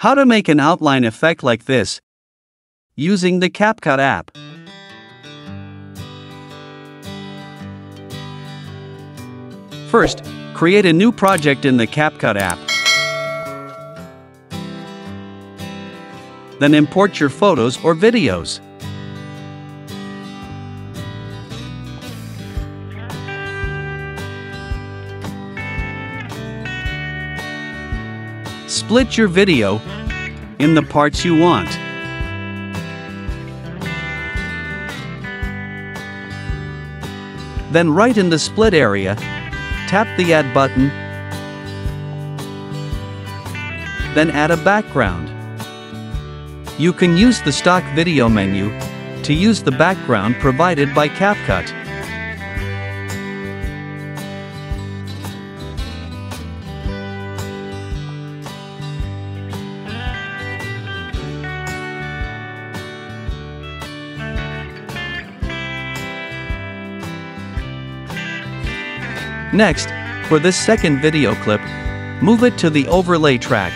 How to make an outline effect like this using the CapCut app. First, create a new project in the CapCut app. Then import your photos or videos. Split your video in the parts you want. Then right in the split area, tap the Add button, then add a background. You can use the stock video menu to use the background provided by CapCut. Next, for this second video clip, move it to the overlay track.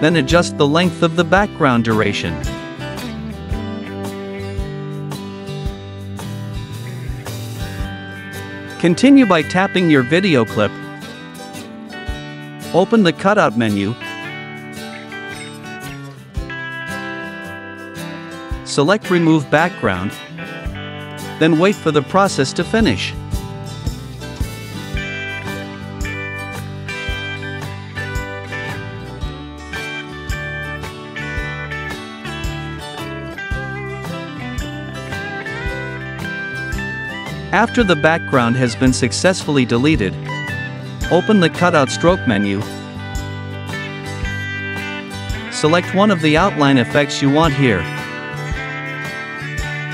Then adjust the length of the background duration. Continue by tapping your video clip. Open the cutout menu. Select Remove Background, then wait for the process to finish. After the background has been successfully deleted, open the Cutout Stroke menu. Select one of the outline effects you want here.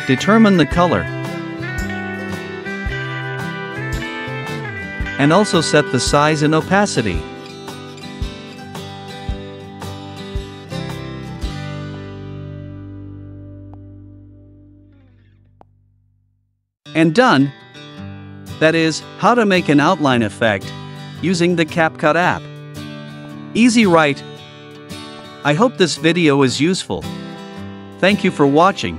Determine the color and also set the size and opacity. And done! That is, how to make an outline effect using the CapCut app. Easy, right? I hope this video is useful. Thank you for watching,